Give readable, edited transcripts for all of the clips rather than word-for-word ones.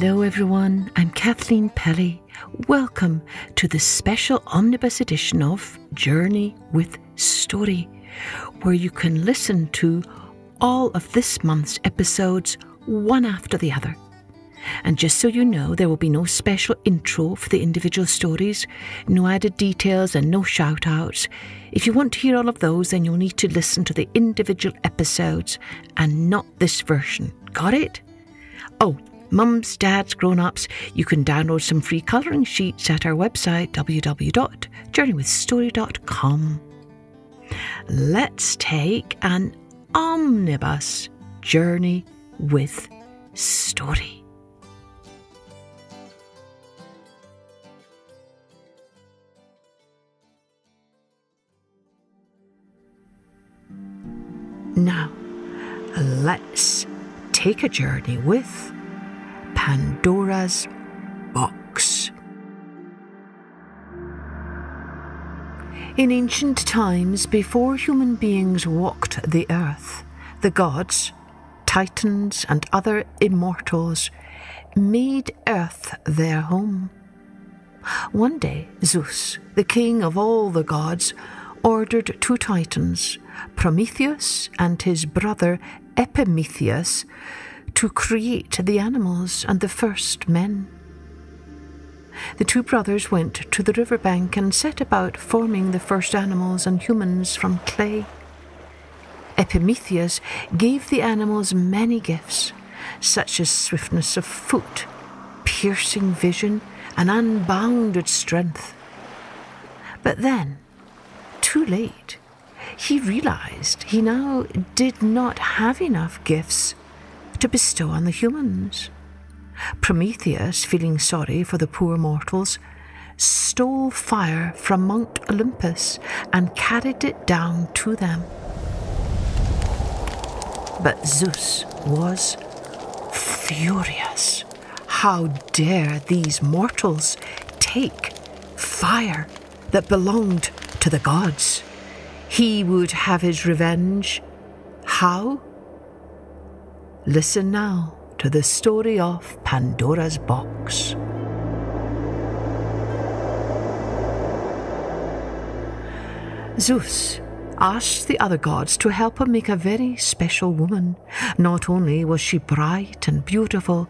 Hello everyone, I'm Kathleen Pelly. Welcome to the special omnibus edition of Journey with Story, where you can listen to all of this month's episodes one after the other. And just so you know, there will be no special intro for the individual stories, no added details and no shout-outs. If you want to hear all of those, then you'll need to listen to the individual episodes and not this version. Got it? Oh, mums, dads, grown-ups, you can download some free colouring sheets at our website www.journeywithstory.com. Let's take an omnibus journey with story. Now, let's take a journey with Pandora's Box. In ancient times, before human beings walked the earth, the gods, titans and other immortals made earth their home. One day, Zeus, the king of all the gods, ordered two titans, Prometheus and his brother Epimetheus, to create the animals and the first men. The two brothers went to the riverbank and set about forming the first animals and humans from clay. Epimetheus gave the animals many gifts, such as swiftness of foot, piercing vision, and unbounded strength. But then, too late, he realized he now did not have enough gifts to bestow on the humans. Prometheus, feeling sorry for the poor mortals, stole fire from Mount Olympus and carried it down to them. But Zeus was furious. How dare these mortals take fire that belonged to the gods? He would have his revenge. How? Listen now to the story of Pandora's Box. Zeus asked the other gods to help him make a very special woman. Not only was she bright and beautiful,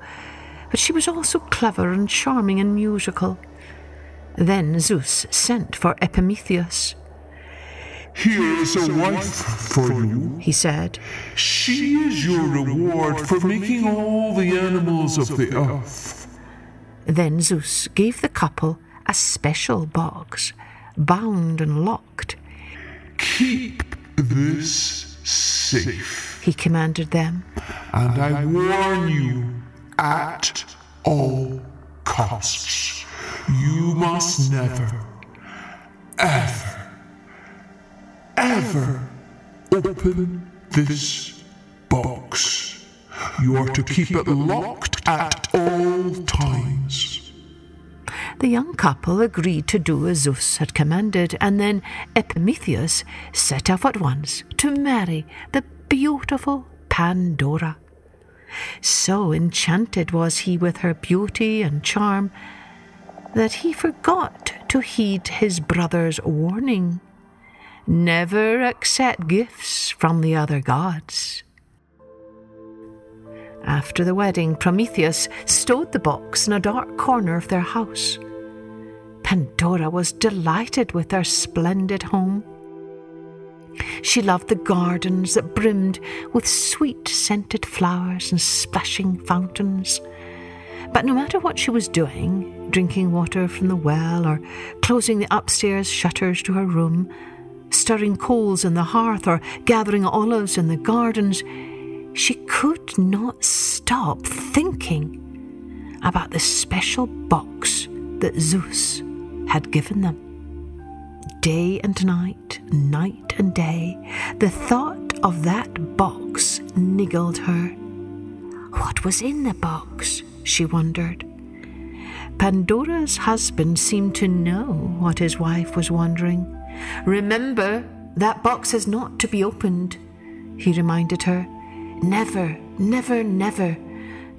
but she was also clever and charming and musical. Then Zeus sent for Epimetheus. "Here is a wife for you," he said. "She is your reward for making all the animals of the earth." Then Zeus gave the couple a special box, bound and locked. "Keep this safe," he commanded them. "And I warn you, at all costs, you must never, ever open this box. You are to keep it locked at all times." The young couple agreed to do as Zeus had commanded, and then Epimetheus set off at once to marry the beautiful Pandora. So enchanted was he with her beauty and charm that he forgot to heed his brother's warning. Never accept gifts from the other gods. After the wedding, Prometheus stowed the box in a dark corner of their house. Pandora was delighted with their splendid home. She loved the gardens that brimmed with sweet scented flowers and splashing fountains. But no matter what she was doing, drinking water from the well or closing the upstairs shutters to her room, stirring coals in the hearth or gathering olives in the gardens, she could not stop thinking about the special box that Zeus had given them. Day and night, night and day, the thought of that box niggled her. What was in the box, she wondered. Pandora's husband seemed to know what his wife was wondering. "Remember, that box is not to be opened," he reminded her. "Never, never, never.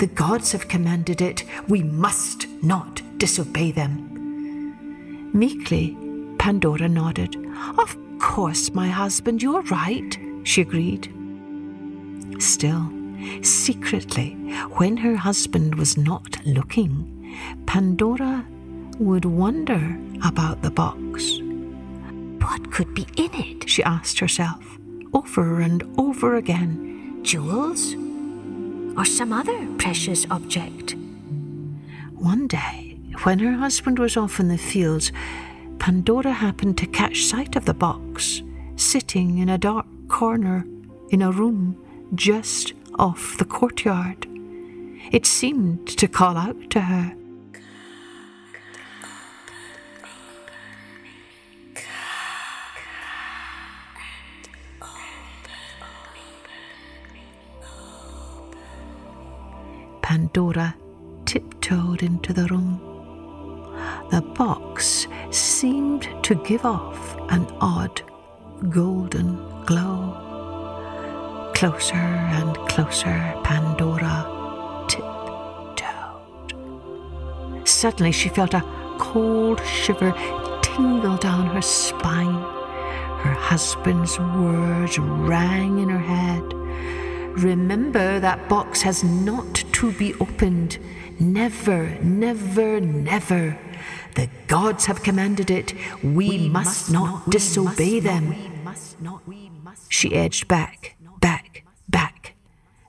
The gods have commanded it. We must not disobey them." Meekly, Pandora nodded. "Of course, my husband, you're right," she agreed. Still, secretly, when her husband was not looking, Pandora would wonder about the box. What could be in it? She asked herself, over and over again. Jewels? Or some other precious object? One day, when her husband was off in the fields, Pandora happened to catch sight of the box, sitting in a dark corner in a room just off the courtyard. It seemed to call out to her. Pandora tiptoed into the room. The box seemed to give off an odd golden glow. Closer and closer, Pandora tiptoed. Suddenly she felt a cold shiver tingle down her spine. Her husband's words rang in her head. Remember, that box has not to be opened. Never, never, never. The gods have commanded it. We must not disobey them. She edged back.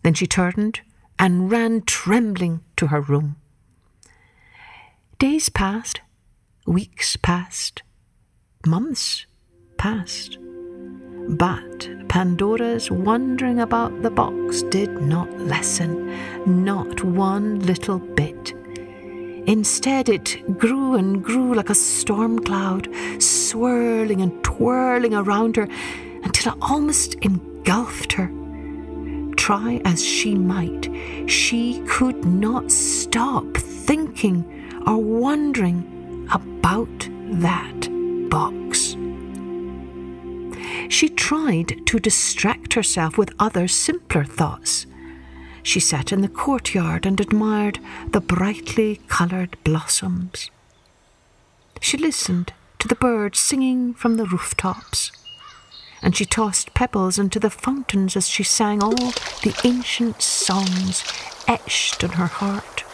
Then she turned and ran trembling to her room. Days passed, weeks passed, months passed. But Pandora's wondering about the box did not lessen, not one little bit. Instead, it grew and grew like a storm cloud, swirling and twirling around her until it almost engulfed her. Try as she might, she could not stop thinking or wondering about that box. She tried to distract herself with other simpler thoughts. She sat in the courtyard and admired the brightly coloured blossoms. She listened to the birds singing from the rooftops, and she tossed pebbles into the fountains as she sang all the ancient songs etched on her heart.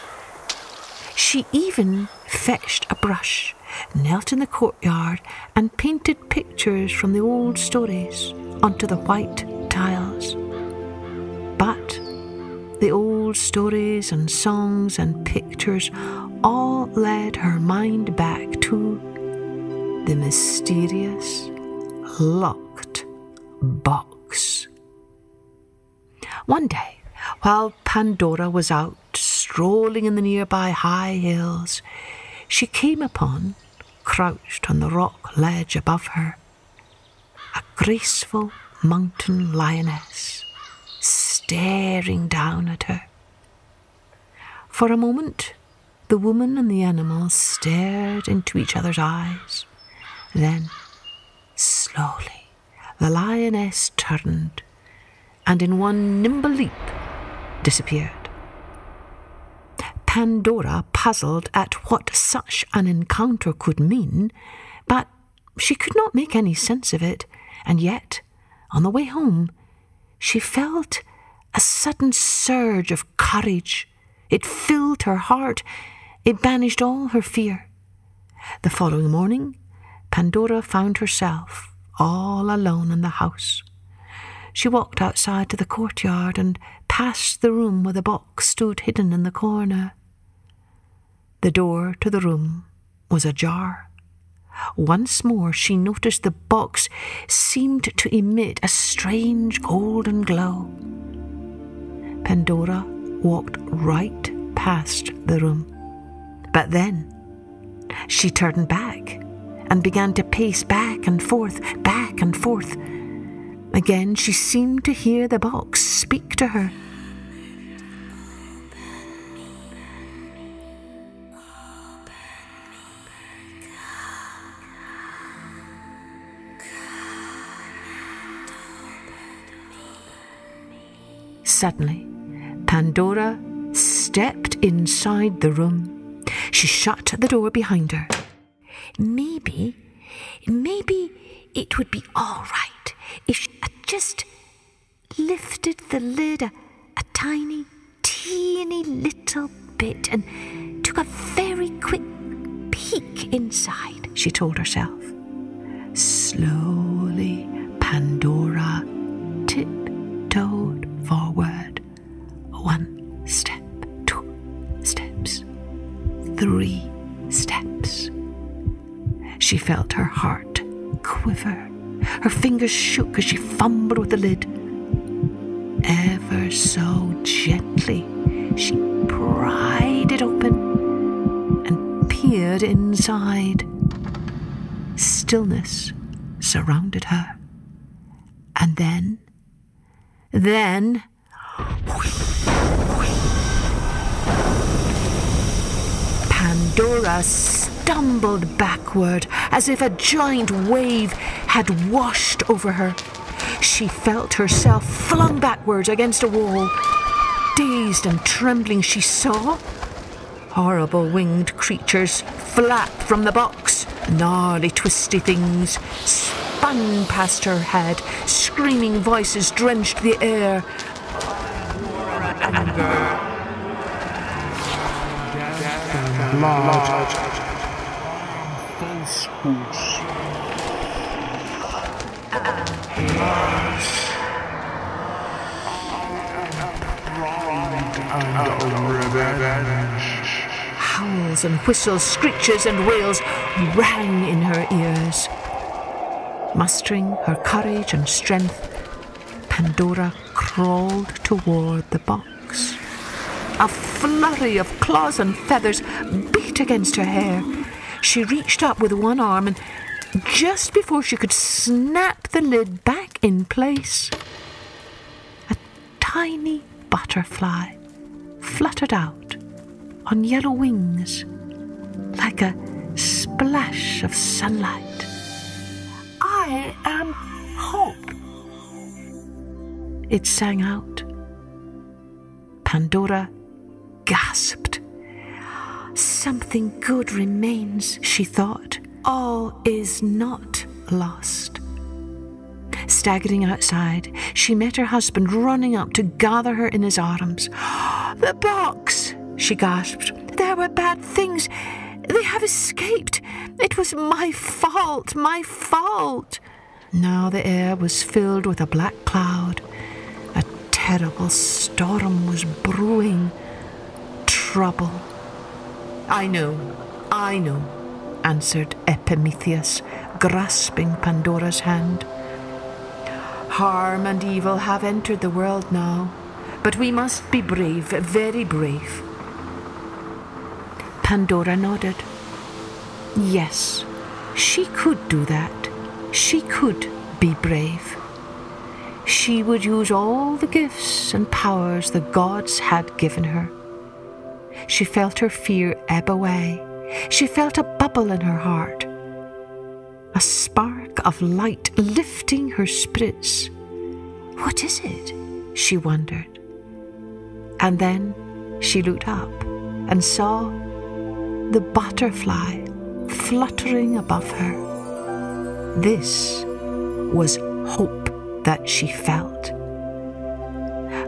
She even fetched a brush, knelt in the courtyard and painted pictures from the old stories onto the white tiles. But the old stories and songs and pictures all led her mind back to the mysterious locked box. One day, while Pandora was out strolling in the nearby high hills, she came upon, crouched on the rock ledge above her, a graceful mountain lioness staring down at her. For a moment, the woman and the animal stared into each other's eyes. Then, slowly, the lioness turned and in one nimble leap disappeared. Pandora puzzled at what such an encounter could mean, but she could not make any sense of it, and yet, on the way home, she felt a sudden surge of courage. It filled her heart. It banished all her fear. The following morning, Pandora found herself all alone in the house. She walked outside to the courtyard and past the room where the box stood hidden in the corner. The door to the room was ajar. Once more she noticed the box seemed to emit a strange golden glow. Pandora walked right past the room. But then she turned back and began to pace back and forth. Again she seemed to hear the box speak to her. Suddenly, Pandora stepped inside the room. She shut the door behind her. Maybe it would be all right if she had just lifted the lid a tiny, teeny little bit and took a very quick peek inside, she told herself. Slowly, Pandora tiptoed forward. 1 step, 2 steps, 3 steps. She felt her heart quiver. Her fingers shook as she fumbled with the lid. Ever so gently, she pried it open and peered inside. Stillness surrounded her. And then... Pandora stumbled backward as if a giant wave had washed over her. She felt herself flung backwards against a wall. Dazed and trembling, she saw horrible winged creatures flap from the box. Gnarly, twisty things spun past her head. Screaming voices drenched the air. Howls and whistles, screeches and wails rang in her ears. Mustering her courage and strength, Pandora crawled toward the box. A flurry of claws and feathers beat against her hair. She reached up with one arm and just before she could snap the lid back in place, a tiny butterfly fluttered out on yellow wings like a splash of sunlight. I am hope, it sang out. Pandora gasped. Something good remains, she thought. All is not lost. Staggering outside, she met her husband running up to gather her in his arms. The box, she gasped. There were bad things. They have escaped. It was my fault, my fault. Now the air was filled with a black cloud. A terrible storm was brewing. Trouble. I know. Answered Epimetheus, grasping Pandora's hand. Harm and evil have entered the world now, but we must be brave, very brave. Pandora nodded. Yes, she could do that. She could be brave. She would use all the gifts and powers the gods had given her. She felt her fear ebb away. She felt a bubble in her heart, a spark of light lifting her spirits. What is it? She wondered. And then she looked up and saw the butterfly fluttering above her. This was hope that she felt.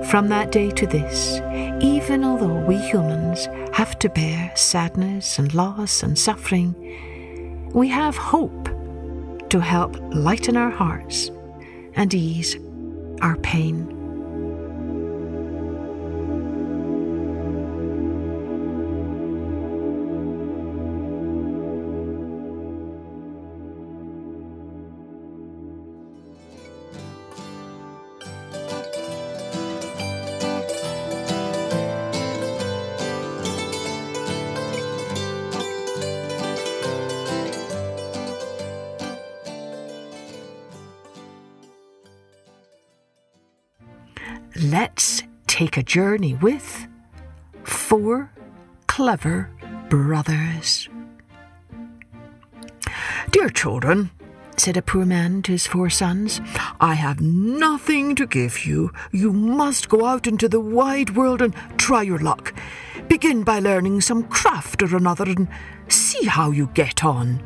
From that day to this, even although we humans have to bear sadness and loss and suffering, we have hope to help lighten our hearts and ease our pain. Let's take a journey with Four Clever Brothers. Dear children, said a poor man to his four sons. "I have nothing to give you. You must go out into the wide world and try your luck. Begin by learning some craft or another and see how you get on."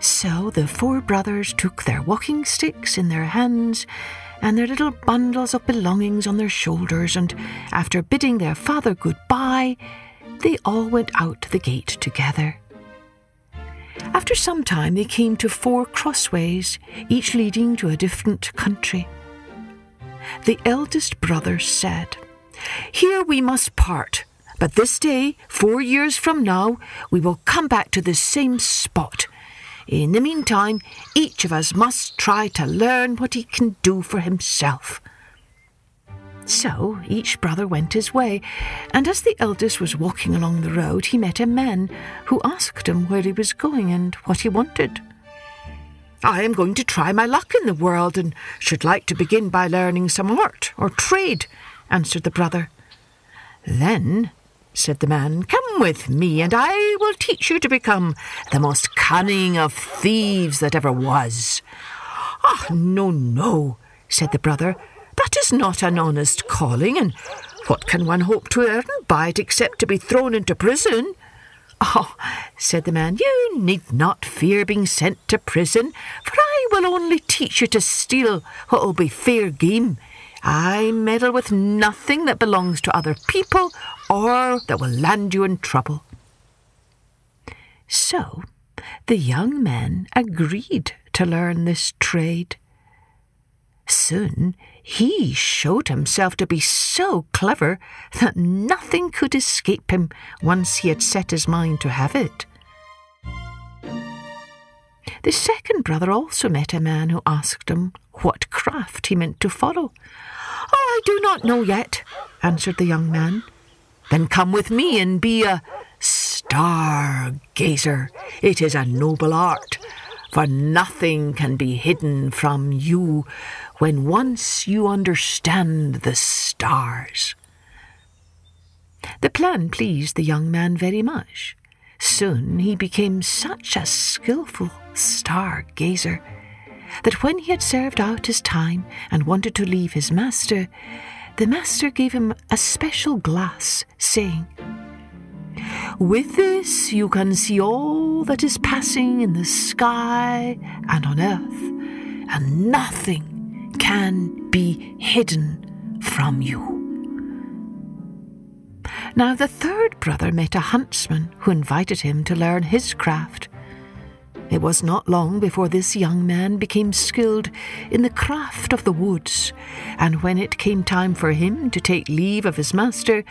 So the four brothers took their walking sticks in their hands and their little bundles of belongings on their shoulders, and after bidding their father goodbye, they all went out to the gate together. After some time, they came to four crossways, each leading to a different country. The eldest brother said, "Here we must part, but this day, 4 years from now, we will come back to this same spot. In the meantime, each of us must try to learn what he can do for himself." So each brother went his way, and as the eldest was walking along the road, he met a man who asked him where he was going and what he wanted. "I am going to try my luck in the world and should like to begin by learning some art or trade," answered the brother. "Then," said the man, "come with me and I will teach you to become the most cunning of thieves that ever was." "Ah, no, no," said the brother, "that is not an honest calling, and what can one hope to earn by it except to be thrown into prison?" "Oh," said the man, "you need not fear being sent to prison, for I will only teach you to steal what will be fair game. I meddle with nothing that belongs to other people or that will land you in trouble." So the young men agreed to learn this trade. Soon he showed himself to be so clever that nothing could escape him once he had set his mind to have it. The second brother also met a man who asked him what craft he meant to follow. "Oh, I do not know yet," answered the young man. "Then come with me and be a stargazer. It is a noble art, for nothing can be hidden from you when once you understand the stars." The plan pleased the young man very much. Soon he became such a skillful stargazer that when he had served out his time and wanted to leave his master, the master gave him a special glass, saying, "With this you can see all that is passing in the sky and on earth, and nothing can be hidden from you." Now the third brother met a huntsman who invited him to learn his craft. It was not long before this young man became skilled in the craft of the woods, and when it came time for him to take leave of his master,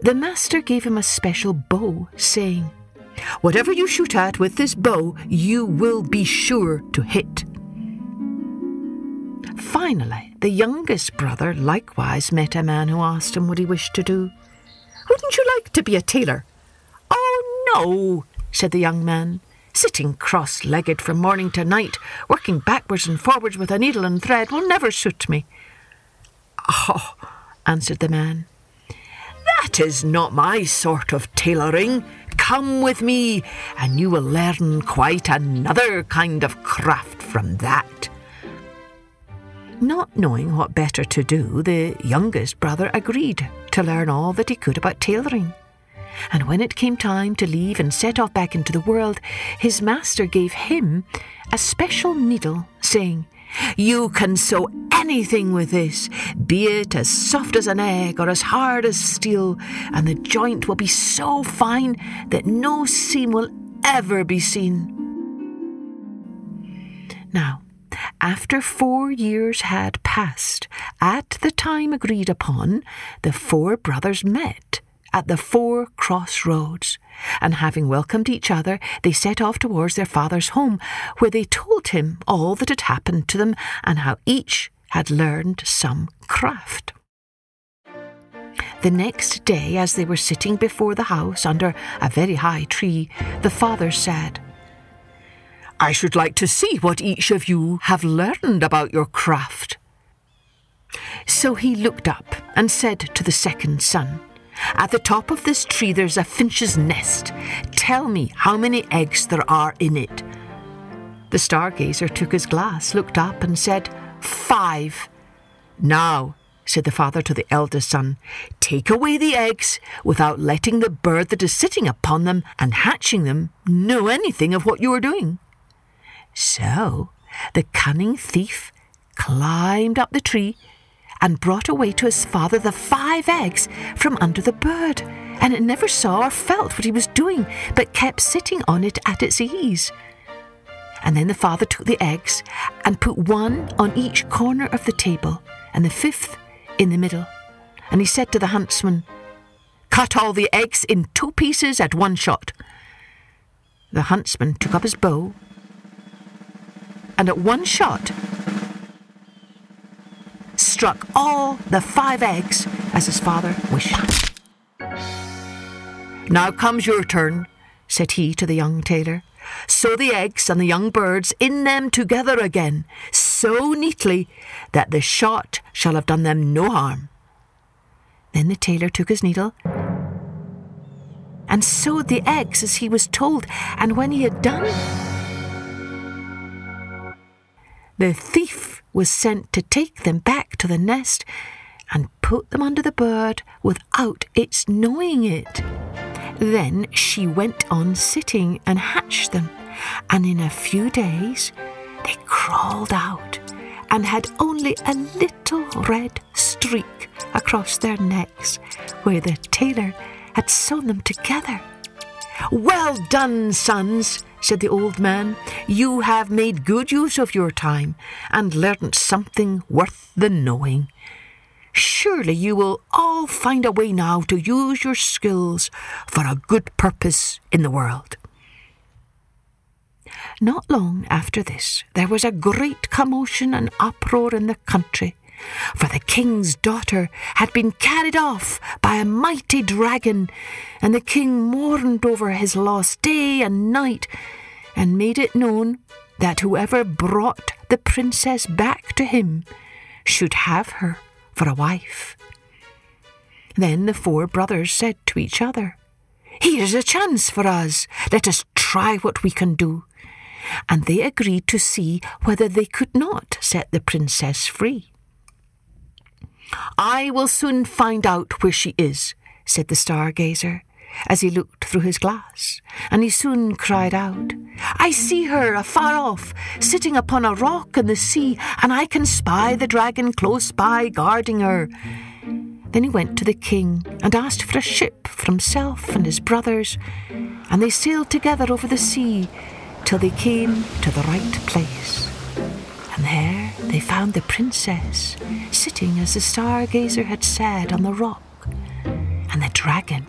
the master gave him a special bow, saying, "Whatever you shoot at with this bow, you will be sure to hit." Finally, the youngest brother likewise met a man who asked him what he wished to do. "Wouldn't you like to be a tailor?" "Oh, no," said the young man, "sitting cross-legged from morning to night, working backwards and forwards with a needle and thread will never suit me." "Oh," answered the man, "that is not my sort of tailoring. Come with me, and you will learn quite another kind of craft from that." Not knowing what better to do, the youngest brother agreed to learn all that he could about tailoring. And when it came time to leave and set off back into the world, his master gave him a special needle, saying, "You can sew anything with this, be it as soft as an egg or as hard as steel, and the joint will be so fine that no seam will ever be seen." Now, after 4 years had passed, at the time agreed upon, the four brothers met at the four crossroads, and having welcomed each other, they set off towards their father's home, where they told him all that had happened to them and how each had learned some craft. The next day, as they were sitting before the house under a very high tree, the father said, "I should like to see what each of you have learned about your craft." So he looked up and said to the second son, "At the top of this tree there's a finch's nest. Tell me how many eggs there are in it." The stargazer took his glass, looked up and said, 5. Now, said the father to the eldest son, take away the eggs without letting the bird that is sitting upon them and hatching them know anything of what you are doing. So the cunning thief climbed up the tree and brought away to his father the 5 eggs from under the bird, and it never saw or felt what he was doing, but kept sitting on it at its ease. And then the father took the eggs and put 1 on each corner of the table, and the 5th in the middle. And he said to the huntsman, cut all the eggs in 2 pieces at 1 shot. The huntsman took up his bow, and at 1 shot struck all the 5 eggs as his father wished. Now comes your turn, said he to the young tailor. Sew the eggs and the young birds in them together again, so neatly that the shot shall have done them no harm. Then the tailor took his needle and sewed the eggs as he was told, and when he had done, the thief was sent to take them back to the nest and put them under the bird without its knowing it. Then she went on sitting and hatched them, and in a few days they crawled out and had only a little red streak across their necks where the tailor had sewn them together. Well done, sons, said the old man. You have made good use of your time and learnt something worth the knowing. Surely you will all find a way now to use your skills for a good purpose in the world. Not long after this, there was a great commotion and uproar in the country, for the king's daughter had been carried off by a mighty dragon, and the king mourned over his loss day and night, and made it known that whoever brought the princess back to him should have her for a wife. Then the 4 brothers said to each other, here's a chance for us. Let us try what we can do. And they agreed to see whether they could not set the princess free. I will soon find out where she is, said the stargazer, as he looked through his glass, and he soon cried out, I see her afar off, sitting upon a rock in the sea, and I can spy the dragon close by, guarding her. Then he went to the king and asked for a ship for himself and his brothers, and they sailed together over the sea till they came to the right place. And there they found the princess, sitting as the stargazer had said on the rock, and the dragon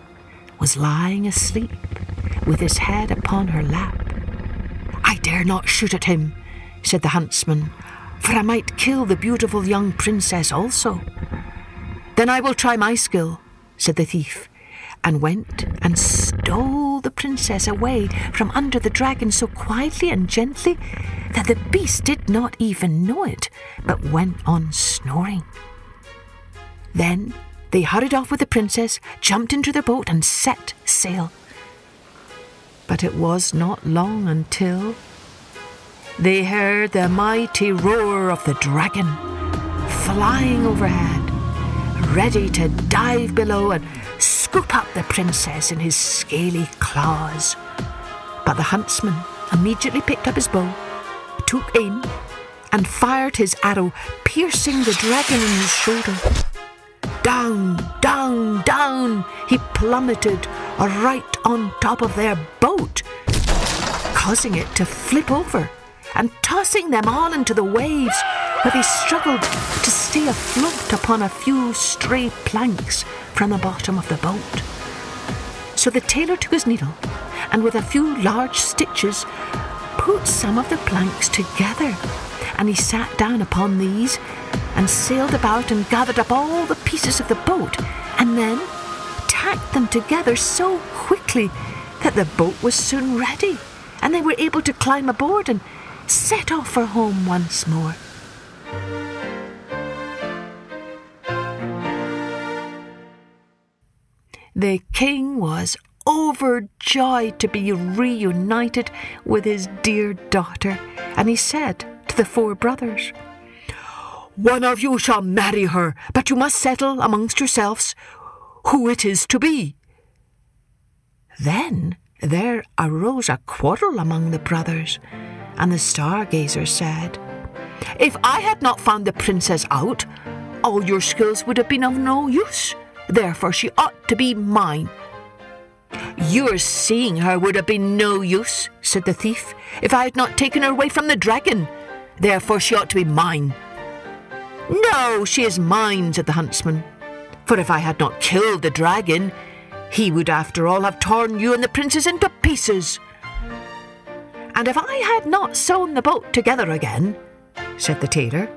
was lying asleep with his head upon her lap. I dare not shoot at him, said the huntsman, for I might kill the beautiful young princess also. Then I will try my skill, said the thief, and went and stole the princess away from under the dragon so quietly and gently that the beast did not even know it, but went on snoring. Then they hurried off with the princess, jumped into their boat and set sail. But it was not long until they heard the mighty roar of the dragon flying overhead, ready to dive below and scoop up the princess in his scaly claws. But the huntsman immediately picked up his bow, took aim and fired his arrow, piercing the dragon in his shoulder. Down, down, down, he plummeted right on top of their boat, causing it to flip over and tossing them all into the waves, where they struggled to stay afloat upon a few stray planks from the bottom of the boat. So the tailor took his needle and with a few large stitches put some of the planks together, and he sat down upon these and sailed about and gathered up all the pieces of the boat, and then tacked them together so quickly that the boat was soon ready, and they were able to climb aboard and set off for home once more. The king was overjoyed to be reunited with his dear daughter, and he said to the four brothers, "One of you shall marry her, but you must settle amongst yourselves who it is to be." Then there arose a quarrel among the brothers, and the stargazer said, "If I had not found the princess out, all your skills would have been of no use. Therefore she ought to be mine." "Your seeing her would have been no use," said the thief, "if I had not taken her away from the dragon. Therefore she ought to be mine." "No, she is mine," said the huntsman, "for if I had not killed the dragon, he would after all have torn you and the princess into pieces." "And if I had not sewn the boat together again," said the tailor,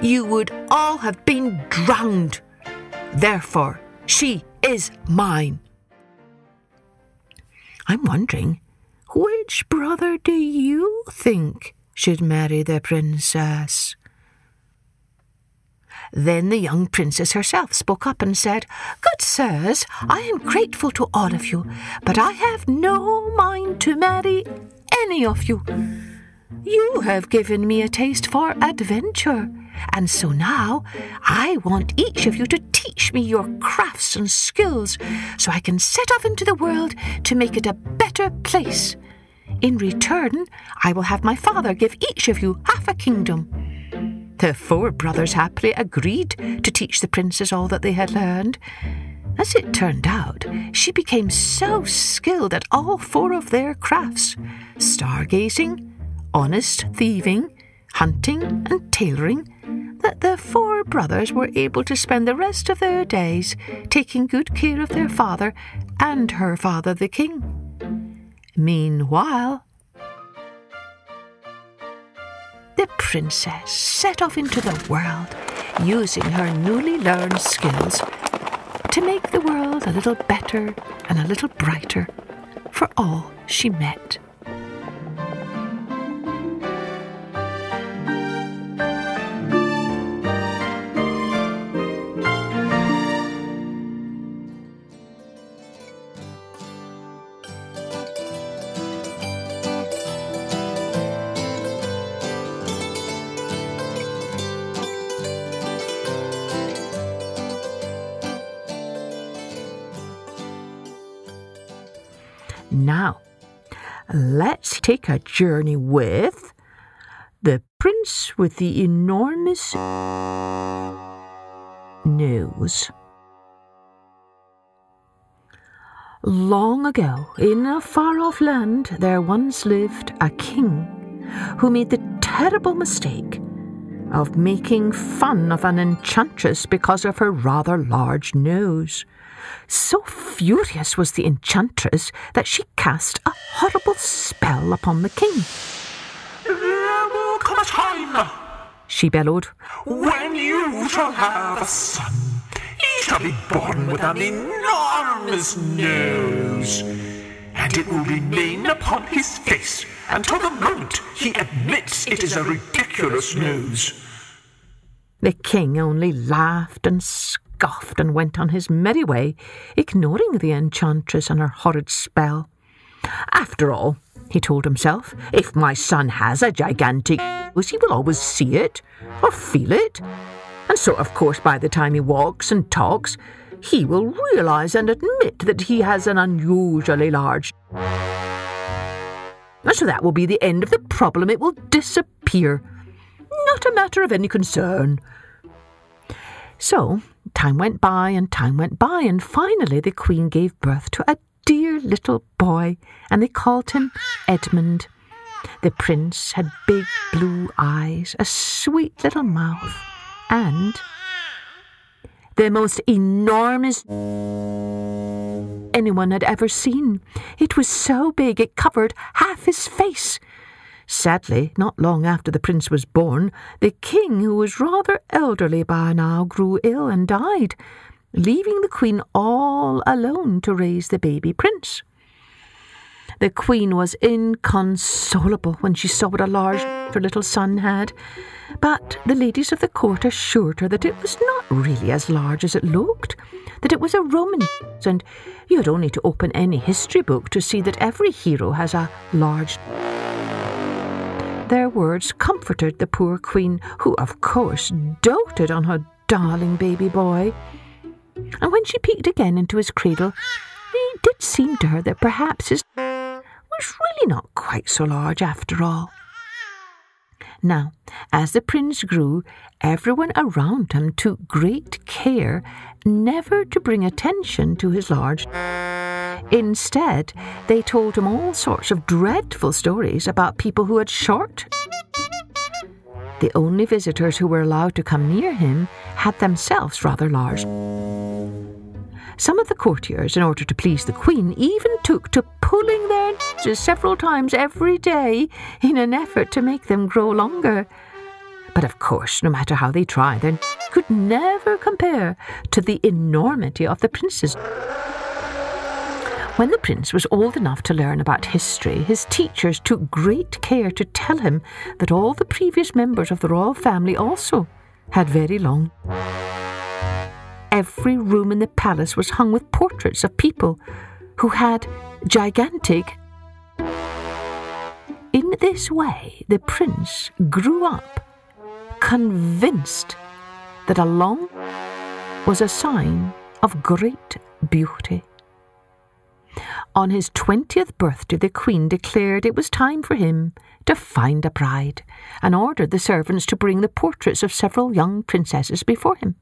"you would all have been drowned. Therefore she is mine." I'm wondering, which brother do you think should marry the princess? Then the young princess herself spoke up and said, "Good sirs, I am grateful to all of you, but I have no mind to marry any of you. You have given me a taste for adventure, and so now I want each of you to teach me your crafts and skills so I can set off into the world to make it a better place. In return, I will have my father give each of you half a kingdom." The four brothers happily agreed to teach the princess all that they had learned. As it turned out, she became so skilled at all four of their crafts: stargazing, honest thieving, hunting and tailoring, that the four brothers were able to spend the rest of their days taking good care of their father and her father the king. Meanwhile, the princess set off into the world, using her newly learned skills to make the world a little better and a little brighter for all she met. Now, let's take a journey with The Prince with the Enormous Nose. Long ago, in a far-off land, there once lived a king who made the terrible mistake of making fun of an enchantress because of her rather large nose. So furious was the enchantress that she cast a horrible spell upon the king. "There will come a time," she bellowed, "when you shall have a son. He shall be born with an enormous nose, and it will remain upon his face until the moment he admits it is a ridiculous nose." The king only laughed and scoffed and went on his merry way, ignoring the enchantress and her horrid spell. "After all," he told himself, "if my son has a gigantic nose, he will always see it or feel it. And so, of course, by the time he walks and talks, he will realise and admit that he has an unusually large nose. And so that will be the end of the problem. It will disappear. Not a matter of any concern." So, time went by and time went by, and finally the queen gave birth to a dear little boy, and they called him Edmund. The prince had big blue eyes, a sweet little mouth, and the most enormous anyone had ever seen. It was so big it covered half his face. Sadly, not long after the prince was born, the king, who was rather elderly by now, grew ill and died, leaving the queen all alone to raise the baby prince. The Queen was inconsolable when she saw what a large her little son had, but the ladies of the court assured her that it was not really as large as it looked, that it was a Roman, and you had only to open any history book to see that every hero has a large. Their words comforted the poor Queen, who of course doted on her darling baby boy. And when she peeked again into his cradle, it did seem to her that perhaps his was really not quite so large after all. Now, as the prince grew, everyone around him took great care never to bring attention to his large. Instead, they told him all sorts of dreadful stories about people who had short. The only visitors who were allowed to come near him had themselves rather large. Some of the courtiers, in order to please the Queen, even took to pulling their noses several times every day in an effort to make them grow longer. But of course, no matter how they tried, they could never compare to the enormity of the prince's. When the prince was old enough to learn about history, his teachers took great care to tell him that all the previous members of the royal family also had very long. Every room in the palace was hung with portraits of people who had gigantic. In this way, the prince grew up, convinced that a long was a sign of great beauty. On his 20th birthday, the Queen declared it was time for him to find a bride, and ordered the servants to bring the portraits of several young princesses before him.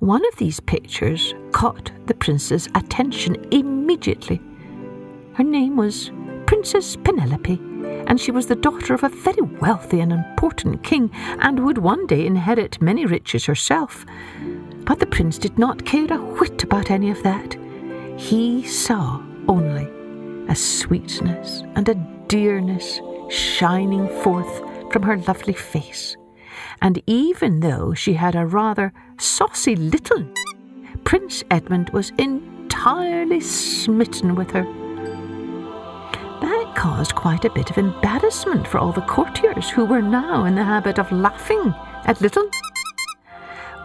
One of these pictures caught the prince's attention immediately. Her name was Princess Penelope, and she was the daughter of a very wealthy and important king, and would one day inherit many riches herself. But the prince did not care a whit about any of that. He saw only a sweetness and a dearness shining forth from her lovely face. And even though she had a rather saucy little, Prince Edmund was entirely smitten with her. That caused quite a bit of embarrassment for all the courtiers, who were now in the habit of laughing at little.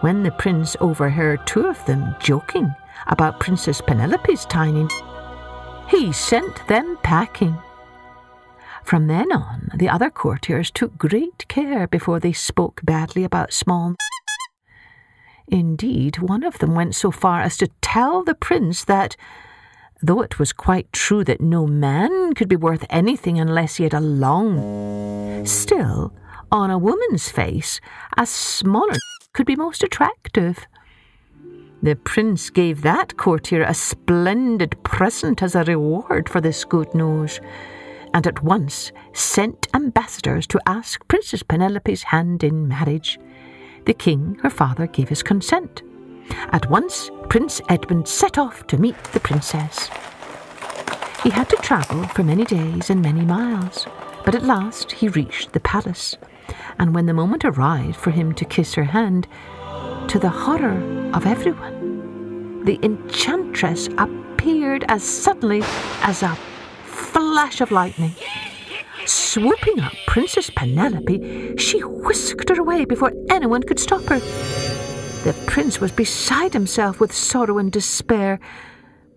When the prince overheard two of them joking about Princess Penelope's tiny, he sent them packing. From then on, the other courtiers took great care before they spoke badly about small. Indeed, one of them went so far as to tell the prince that, though it was quite true that no man could be worth anything unless he had a long, still, on a woman's face, a smaller could be most attractive. The prince gave that courtier a splendid present as a reward for this good news, and at once sent ambassadors to ask Princess Penelope's hand in marriage. The king, her father, gave his consent. At once, Prince Edmund set off to meet the princess. He had to travel for many days and many miles, but at last he reached the palace, and when the moment arrived for him to kiss her hand, to the horror of everyone, the enchantress appeared as suddenly as a flash of lightning. Swooping up Princess Penelope, she whisked her away before anyone could stop her. The prince was beside himself with sorrow and despair,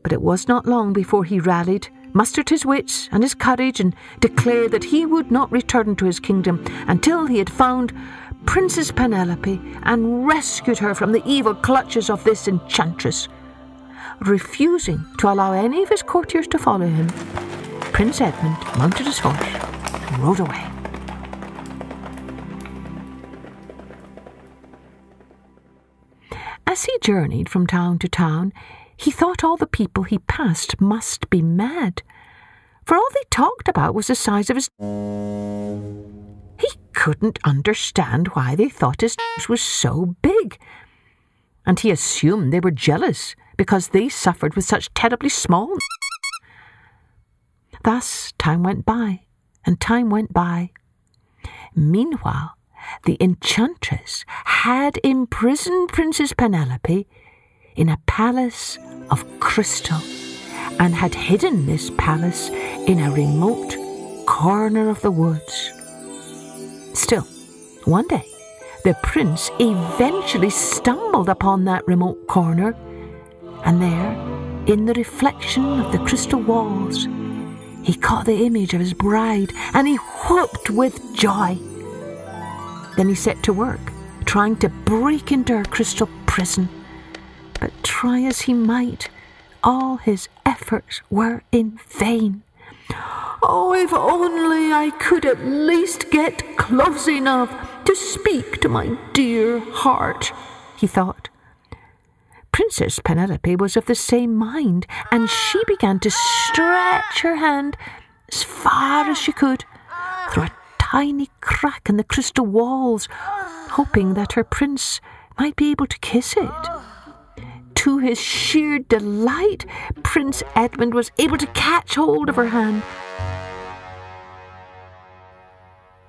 but it was not long before he rallied, mustered his wits and his courage, and declared that he would not return to his kingdom until he had found Princess Penelope and rescued her from the evil clutches of this enchantress. Refusing to allow any of his courtiers to follow him, Prince Edmund mounted his horse and rode away. As he journeyed from town to town, he thought all the people he passed must be mad, for all they talked about was the size of his. He couldn't understand why they thought his was so big, and he assumed they were jealous because they suffered with such terribly small. Thus time went by, and time went by. Meanwhile, the enchantress had imprisoned Princess Penelope in a palace of crystal, and had hidden this palace in a remote corner of the woods. Still, one day, the prince eventually stumbled upon that remote corner, and there, in the reflection of the crystal walls, he caught the image of his bride, and he whooped with joy. Then he set to work, trying to break into her crystal prison. But try as he might, all his efforts were in vain. Oh, if only I could at least get close enough to speak to my dear heart, he thought. Princess Penelope was of the same mind, and she began to stretch her hand as far as she could through a tiny crack in the crystal walls, hoping that her prince might be able to kiss it. To his sheer delight, Prince Edmund was able to catch hold of her hand.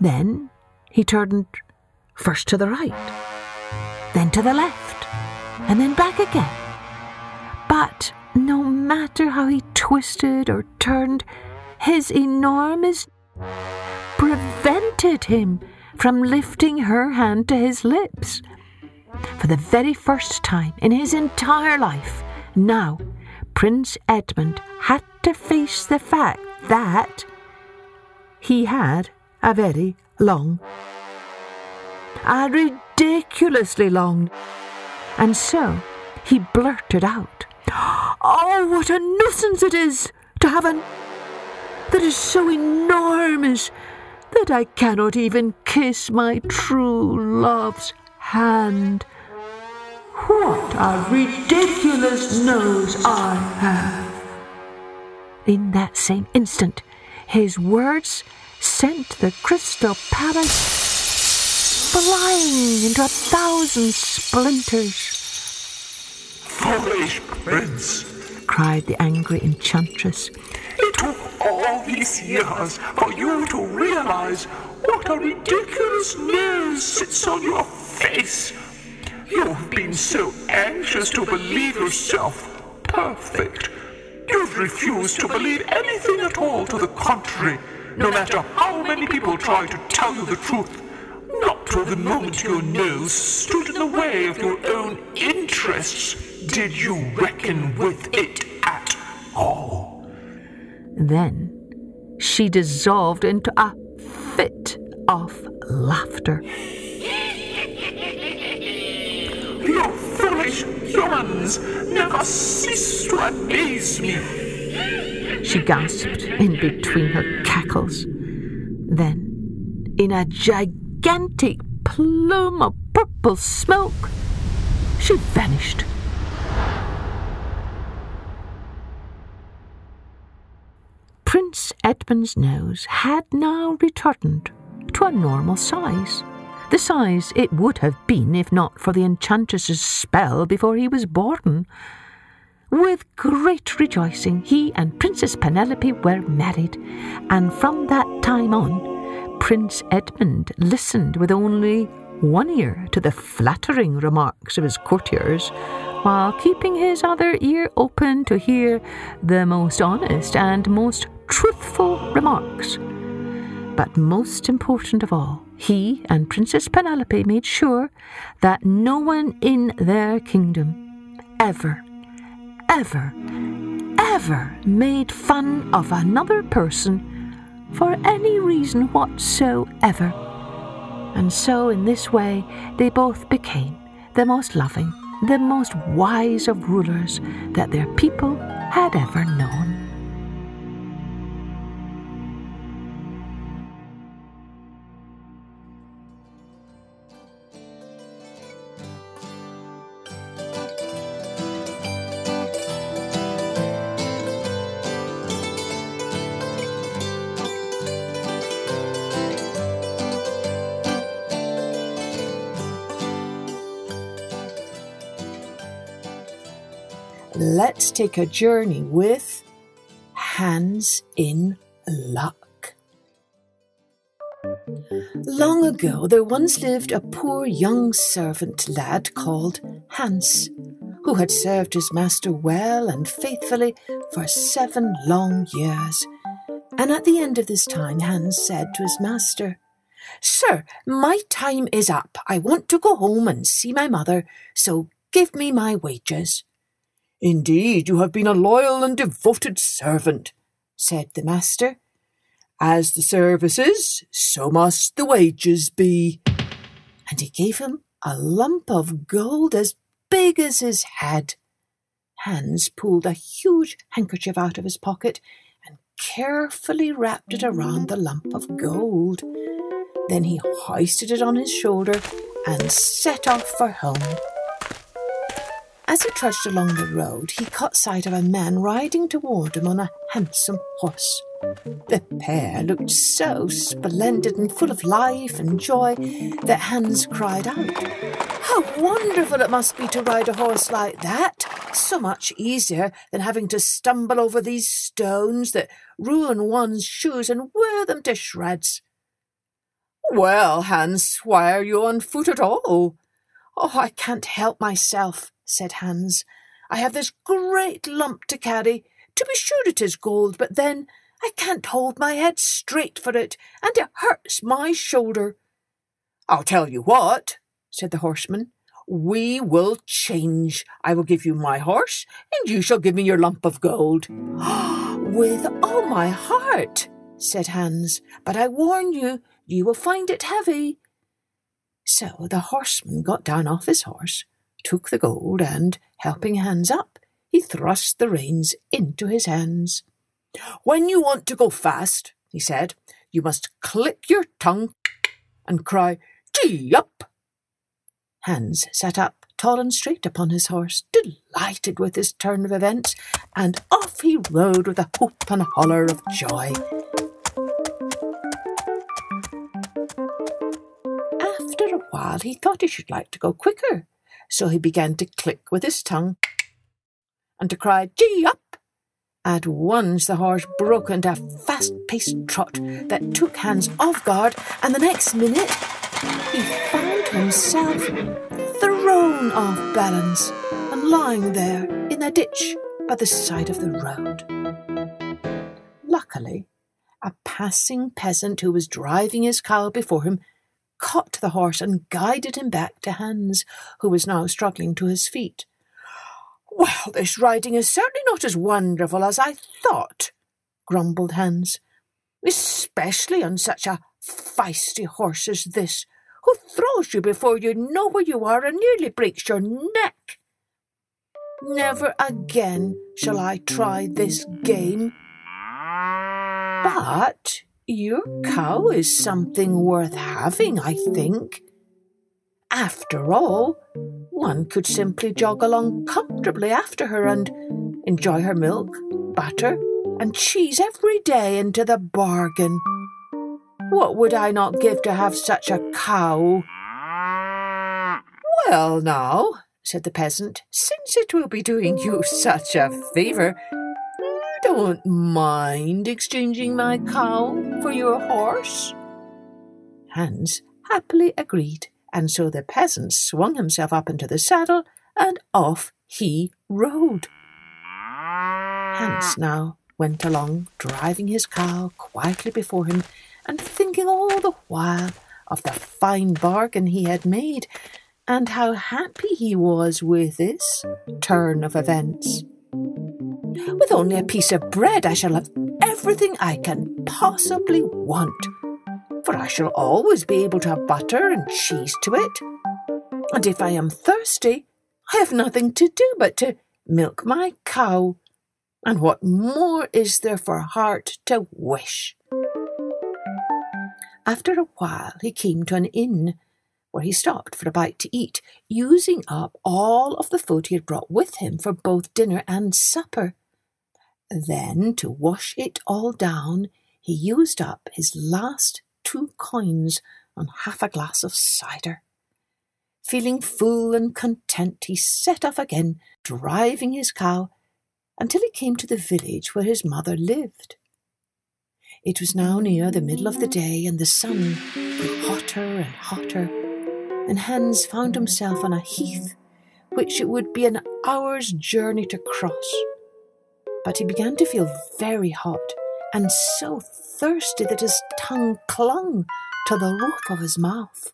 Then he turned first to the right, then to the left, and then back again. But no matter how he twisted or turned, his enormous prevented him from lifting her hand to his lips. For the very first time in his entire life, now Prince Edmund had to face the fact that he had a very long, a ridiculously long, and so he blurted out, "Oh, what a nuisance it is to have an that is so enormous that I cannot even kiss my true love's hand. What a ridiculous nose I have!" In that same instant, his words sent the crystal palace flying into 1,000 splinters. "Foolish prince!" cried the angry enchantress. "It took all these years for you to realize what a ridiculous nose sits on your face. You've been so anxious to believe yourself perfect. You've refused to believe anything at all to the contrary, no matter how many people try to tell you the truth. Not till the moment your nose stood in the way of your own interests did you reckon with it at all." Then she dissolved into a fit of laughter. "You foolish humans never cease to amaze me," she gasped in between her cackles. Then, in a gigantic plume of purple smoke, she vanished. Prince Edmund's nose had now returned to a normal size, the size it would have been if not for the enchantress's spell before he was born. With great rejoicing, he and Princess Penelope were married, and from that time on, Prince Edmund listened with only one ear to the flattering remarks of his courtiers, while keeping his other ear open to hear the most honest and most truthful remarks. But most important of all, he and Princess Penelope made sure that no one in their kingdom ever made fun of another person for any reason whatsoever. And so in this way, they both became the most loving, the most wise of rulers that their people had ever known. Let's take a journey with Hans in Luck. Long ago, there once lived a poor young servant lad called Hans, who had served his master well and faithfully for 7 long years. And at the end of this time, Hans said to his master, "Sir, my time is up. I want to go home and see my mother, so give me my wages." "Indeed, you have been a loyal and devoted servant," said the master. "As the services, so must the wages be." And he gave him a lump of gold as big as his head. Hans pulled a huge handkerchief out of his pocket and carefully wrapped it around the lump of gold. Then he hoisted it on his shoulder and set off for home. As he trudged along the road, he caught sight of a man riding toward him on a handsome horse. The pair looked so splendid and full of life and joy that Hans cried out, "How wonderful it must be to ride a horse like that! So much easier than having to stumble over these stones that ruin one's shoes and wear them to shreds." "Well, Hans, why are you on foot at all?" "Oh, I can't help myself," said Hans. "I have this great lump to carry. To be sure it is gold, but then I can't hold my head straight for it, and it hurts my shoulder." "I'll tell you what," said the horseman. "We will change. I will give you my horse, and you shall give me your lump of gold." "With all my heart," said Hans, "but I warn you, you will find it heavy." So the horseman got down off his horse, took the gold, and, helping Hans up, he thrust the reins into his hands. "When you want to go fast," he said, "you must click your tongue and cry, 'Gee up!'" Hans sat up tall and straight upon his horse, delighted with this turn of events, and off he rode with a hoop and a holler of joy. After a while he thought he should like to go quicker, so he began to click with his tongue and to cry, "Gee up!" At once the horse broke into a fast-paced trot that took Hans off guard, and the next minute he found himself thrown off balance and lying there in a ditch by the side of the road. Luckily, a passing peasant who was driving his cow before him caught the horse and guided him back to Hans, who was now struggling to his feet. "Well, this riding is certainly not as wonderful as I thought," grumbled Hans, "especially on such a feisty horse as this, who throws you before you know where you are and nearly breaks your neck. Never again shall I try this game. But your cow is something worth having, I think. After all, one could simply jog along comfortably after her and enjoy her milk, butter, and cheese every day into the bargain. What would I not give to have such a cow?" "Well now," said the peasant, "since it will be doing you such a favour, you don't mind exchanging my cow for your horse?" Hans happily agreed. And so the peasant swung himself up into the saddle, and off he rode. Hans now went along, driving his cow quietly before him, and thinking all the while of the fine bargain he had made, and how happy he was with this turn of events. "With only a piece of bread I shall have everything I can possibly want, for I shall always be able to have butter and cheese to it. And if I am thirsty, I have nothing to do but to milk my cow. And what more is there for heart to wish?" After a while he came to an inn, where he stopped for a bite to eat, using up all of the food he had brought with him for both dinner and supper. Then, to wash it all down, he used up his last 2 coins on half a glass of cider. Feeling full and content, he set off again, driving his cow, until he came to the village where his mother lived. It was now near the middle of the day, and the sun grew hotter and hotter, and Hans found himself on a heath which it would be an hour's journey to cross. But he began to feel very hot, and so thirsty that his tongue clung to the roof of his mouth.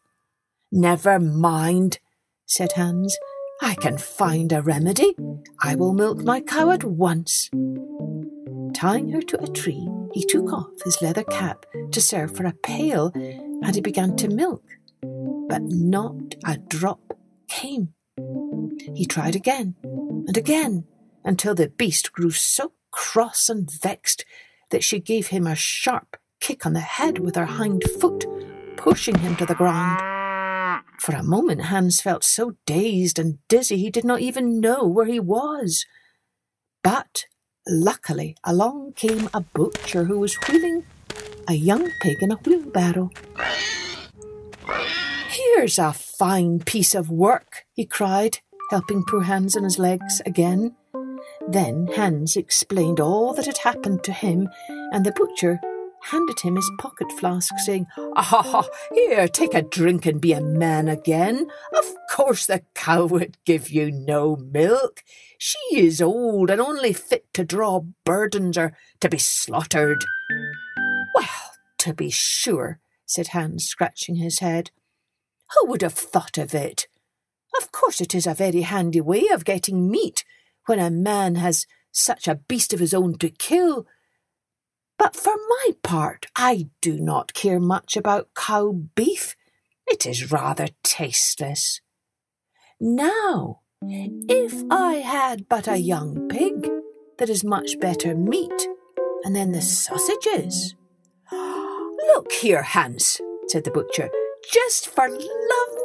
"Never mind," said Hans. "I can find a remedy. I will milk my cow at once." Tying her to a tree, he took off his leather cap to serve for a pail, and he began to milk, but not a drop came. He tried again and again, until the beast grew so cross and vexed that she gave him a sharp kick on the head with her hind foot, pushing him to the ground. For a moment Hans felt so dazed and dizzy he did not even know where he was. But luckily along came a butcher who was wheeling a young pig in a wheelbarrow. "Here's a fine piece of work," he cried, helping poor Hans on his legs again. Then Hans explained all that had happened to him, and the butcher handed him his pocket flask, saying, "Ah, here, take a drink and be a man again. Of course the cow would give you no milk. She is old and only fit to draw burdens or to be slaughtered." "Well, to be sure," said Hans, scratching his head. "Who would have thought of it? Of course it is a very handy way of getting meat, when a man has such a beast of his own to kill. But for my part, I do not care much about cow beef. It is rather tasteless. Now, if I had but a young pig, that is much better meat, and then the sausages." "Look here, Hans," said the butcher, "just for love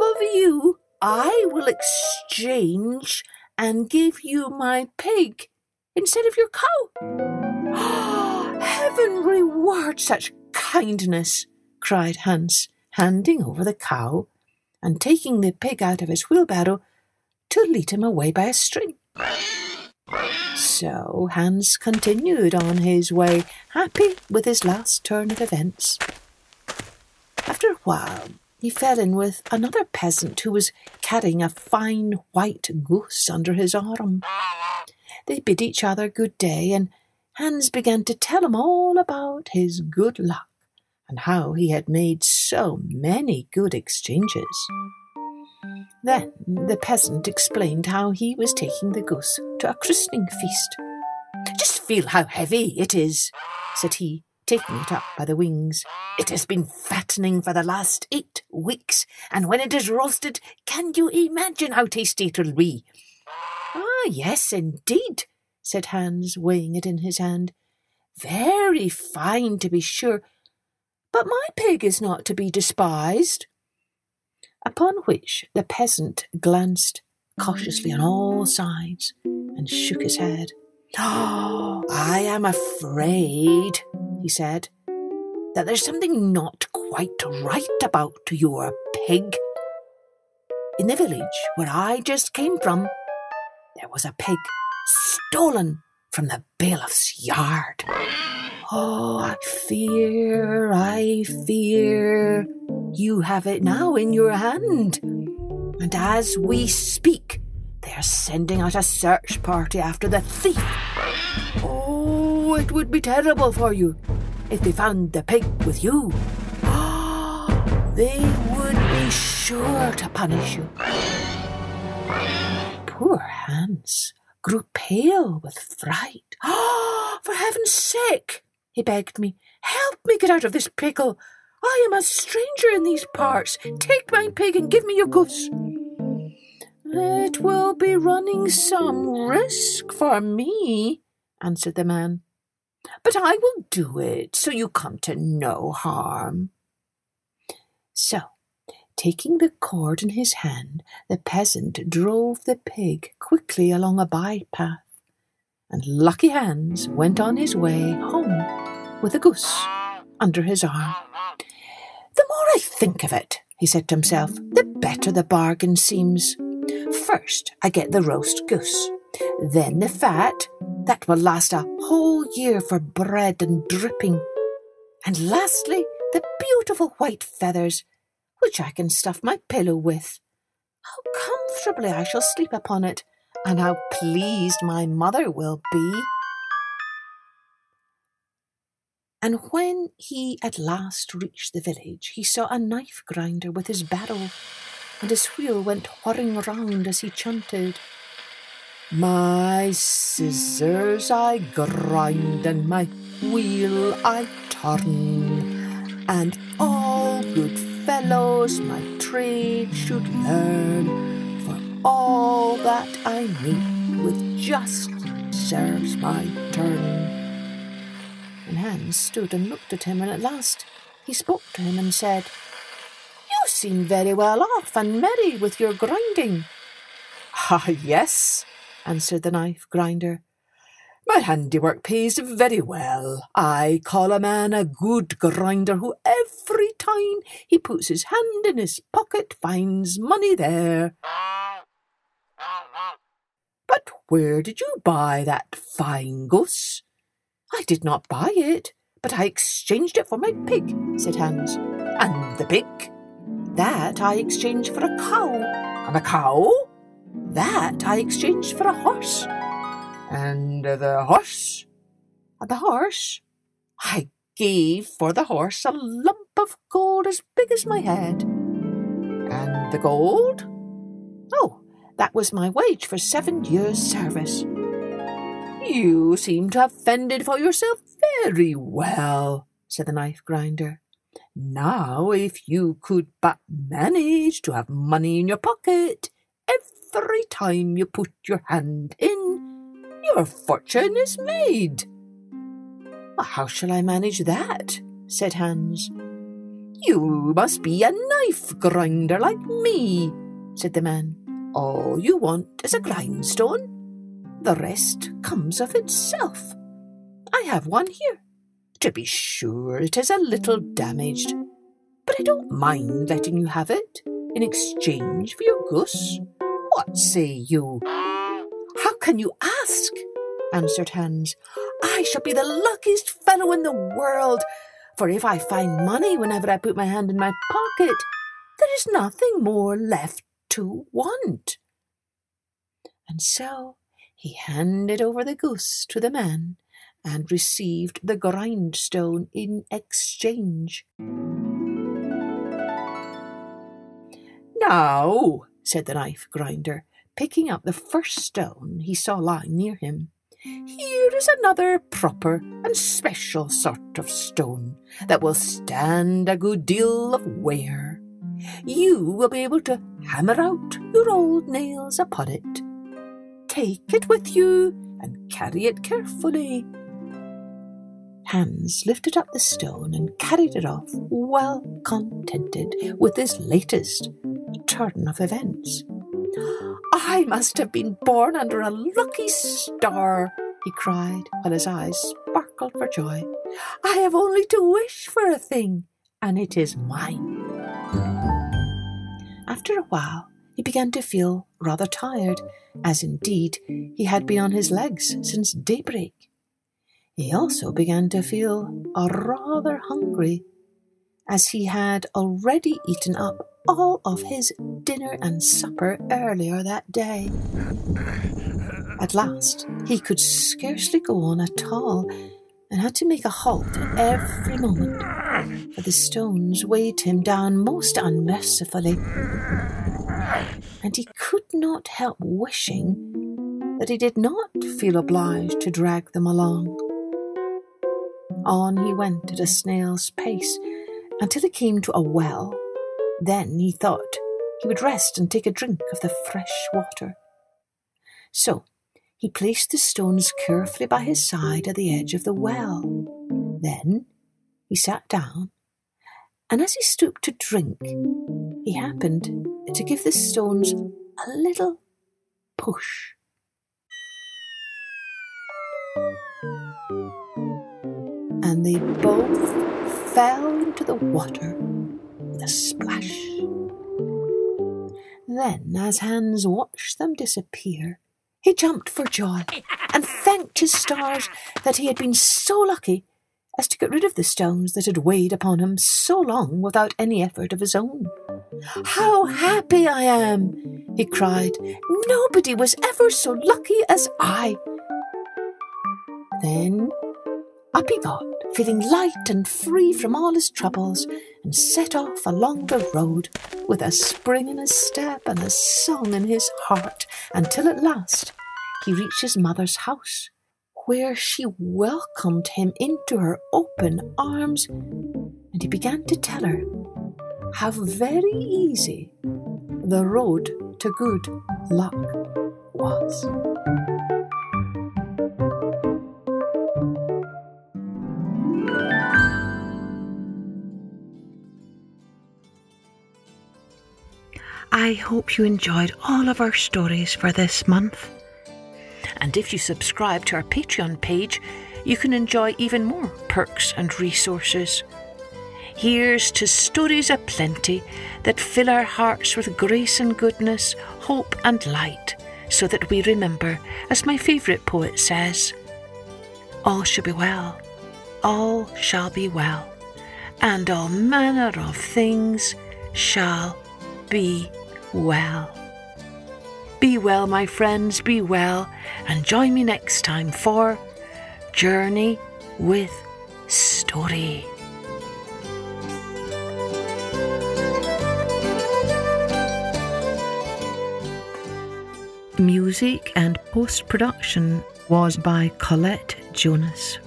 of you, I will exchange and give you my pig instead of your cow." "Heaven reward such kindness," cried Hans, handing over the cow and taking the pig out of his wheelbarrow to lead him away by a string. So Hans continued on his way, happy with his last turn of events. After a while, he fell in with another peasant who was carrying a fine white goose under his arm. They bid each other good day, and Hans began to tell him all about his good luck and how he had made so many good exchanges. Then the peasant explained how he was taking the goose to a christening feast. "Just feel how heavy it is," said he, taking it up by the wings. "It has been fattening for the last 8 weeks, and when it is roasted, can you imagine how tasty it will be?" "Ah, yes, indeed," said Hans, weighing it in his hand. "Very fine, to be sure, but my pig is not to be despised." Upon which the peasant glanced cautiously on all sides and shook his head. "Oh, I am afraid," he said, "that there's something not quite right about your pig. In the village where I just came from, there was a pig stolen from the bailiff's yard. Oh, I fear, you have it now in your hand. And as we speak, they are sending out a search party after the thief. Oh, it would be terrible for you if they found the pig with you. They would be sure to punish you." Poor Hans grew pale with fright. "For heaven's sake," he begged me, "help me get out of this pickle. I am a stranger in these parts. Take my pig and give me your goose." "It will be running some risk for me," answered the man, "but I will do it, so you come to no harm." So, taking the cord in his hand, the peasant drove the pig quickly along a bypath, and lucky Hans went on his way home with the goose under his arm. "The more I think of it," he said to himself, "the better the bargain seems. First, I get the roast goose, then the fat, that will last a whole year for bread and dripping, and lastly, the beautiful white feathers, which I can stuff my pillow with. How comfortably I shall sleep upon it, and how pleased my mother will be." And when he at last reached the village, he saw a knife grinder with his barrel, and his wheel went whirring round as he chanted, "My scissors I grind, and my wheel I turn, and all good fellows my trade should learn, for all that I meet with just serves my turn." And Hans stood and looked at him, and at last he spoke to him and said, "You seem very well off and merry with your grinding." "Ah, yes," answered the knife grinder, "my handiwork pays very well. I call a man a good grinder who every time he puts his hand in his pocket finds money there. But where did you buy that fine goose?" "I did not buy it, but I exchanged it for my pig," said Hans. "And the pig?" "That I exchanged for a cow." "And a cow?" "That I exchanged for a horse." "And the horse?" "And the horse? I gave for the horse a lump of gold as big as my head." "And the gold?" "Oh, that was my wage for 7 years' service." "You seem to have fended for yourself very well," said the knife grinder. "Now, if you could but manage to have money in your pocket every time you put your hand in, your fortune is made." "How shall I manage that?" said Hans. "You must be a knife grinder like me," said the man. "All you want is a grindstone. The rest comes of itself. I have one here. To be sure, it is a little damaged, but I don't mind letting you have it in exchange for your goose. What say you?" "How can you ask?" answered Hans. "I shall be the luckiest fellow in the world, for if I find money whenever I put my hand in my pocket, there is nothing more left to want." And so he handed over the goose to the man and received the grindstone in exchange. "Now," said the knife grinder, picking up the first stone he saw lying near him, "here is another proper and special sort of stone that will stand a good deal of wear. You will be able to hammer out your old nails upon it. Take it with you and carry it carefully." Hans lifted up the stone and carried it off, well contented with this latest turn of events. "I must have been born under a lucky star," he cried, while his eyes sparkled for joy. "I have only to wish for a thing, and it is mine." After a while, he began to feel rather tired, as indeed he had been on his legs since daybreak. He also began to feel rather hungry, as he had already eaten up all of his dinner and supper earlier that day. At last, he could scarcely go on at all, and had to make a halt at every moment, for the stones weighed him down most unmercifully. And he could not help wishing that he did not feel obliged to drag them along. On he went at a snail's pace until he came to a well. Then he thought he would rest and take a drink of the fresh water. So he placed the stones carefully by his side at the edge of the well. Then he sat down, and as he stooped to drink, he happened to give the stones a little push. And they both fell into the water with a splash. Then, as Hans watched them disappear, he jumped for joy and thanked his stars that he had been so lucky as to get rid of the stones that had weighed upon him so long without any effort of his own. "How happy I am!" he cried. "Nobody was ever so lucky as I." Then up he got, feeling light and free from all his troubles, and set off along the road with a spring in his step and a song in his heart, until at last he reached his mother's house, where she welcomed him into her open arms, and he began to tell her how very easy the road to good luck was. I hope you enjoyed all of our stories for this month. And if you subscribe to our Patreon page, you can enjoy even more perks and resources. Here's to stories aplenty that fill our hearts with grace and goodness, hope and light, so that we remember, as my favourite poet says, all shall be well, all shall be well, and all manner of things shall be well. Be well, my friends, be well, and join me next time for Journey with Story. Music and post-production was by Colette Jonas.